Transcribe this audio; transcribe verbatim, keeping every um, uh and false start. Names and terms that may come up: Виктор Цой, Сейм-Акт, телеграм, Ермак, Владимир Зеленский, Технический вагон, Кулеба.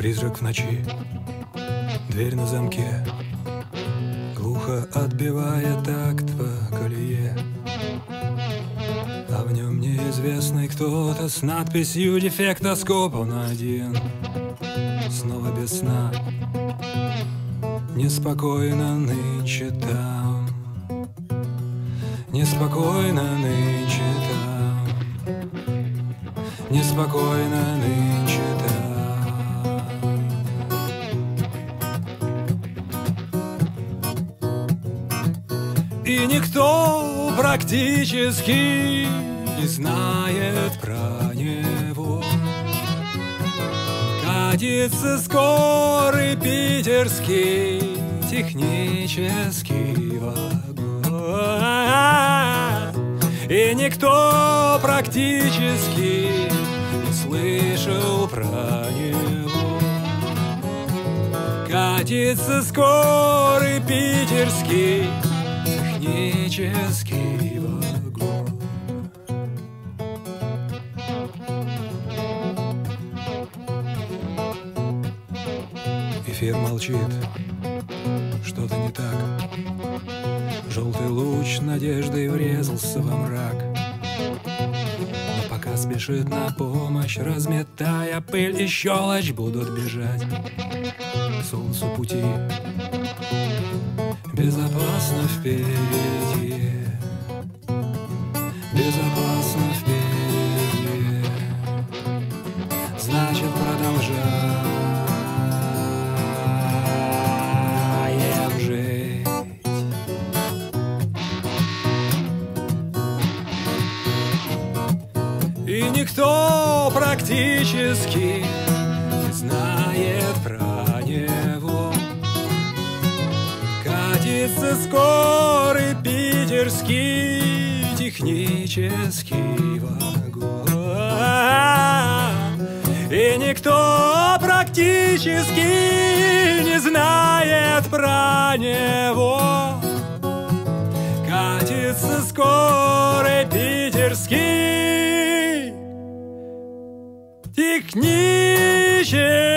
Призрак в ночи, дверь на замке, глухо отбивая такт в колее. А в нем неизвестный кто-то с надписью «Дефектоскоп». Он один, снова без сна, неспокойно нынче там, неспокойно нынче там, неспокойно нынче там. И никто практически не знает про него. Катится скорый питерский технический вагон. И никто практически не слышал про него. Катится скорый питерский технический вагон. Эфир молчит, что-то не так. Желтый луч надежды врезался во мрак, но пока спешит на помощь, разметая пыль и щелочь, будут бежать к солнцу пути. Безопасно впереди, безопасно впереди, значит продолжаем жить. И никто практически не знает про него. Катится скорый питерский технический вагон. И никто практически не знает про него. Катится скорый питерский технический.